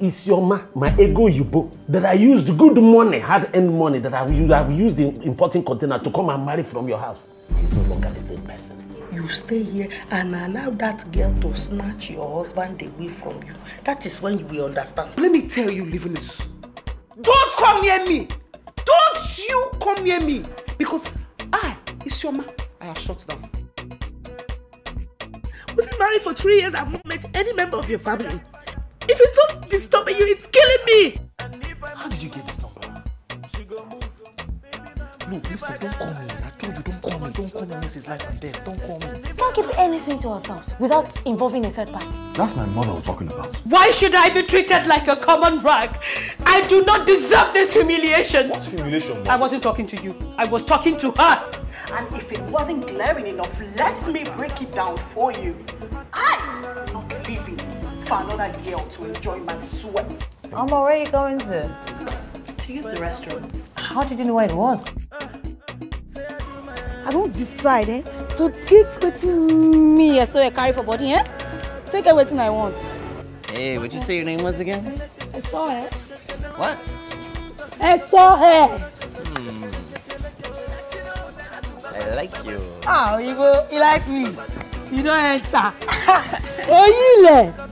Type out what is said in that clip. Isioma, my ego Yubo, that I used good money, hard-earned money, that I would have used in importing container to come and marry from your house. She's no longer the same person. You stay here and allow that girl to snatch your husband away from you. That is when you will understand. Let me tell you, Livinus, don't come near me. Don't you come near me. Because I, Isioma, I have shut down. We've been married for 3 years, I've not met any member of your family. If it's not disturbing you, it's killing me! How did you get this number? No, listen, don't call me. I told you, don't call me. Don't call me unless it's life and death. Don't call me. We can't keep anything to ourselves without involving a third party. That's my mother was talking about. Why should I be treated like a common rag? I do not deserve this humiliation. What humiliation, Mom? I wasn't talking to you. I was talking to her. And if it wasn't glaring enough, let me break it down for you. I am not leaving for another girl to enjoy my sweat. Amma, where are you going to? To use the restroom. How did you know where it was? I don't decide, eh? To take with me, so I carry for body, eh? Take everything I want. Hey, what'd you say your name was again? I saw her. What? I saw her. I like you. Oh, you go, you like me. You don't enter. Oh, you left.